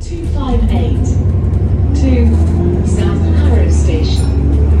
258 to South Harrow Station.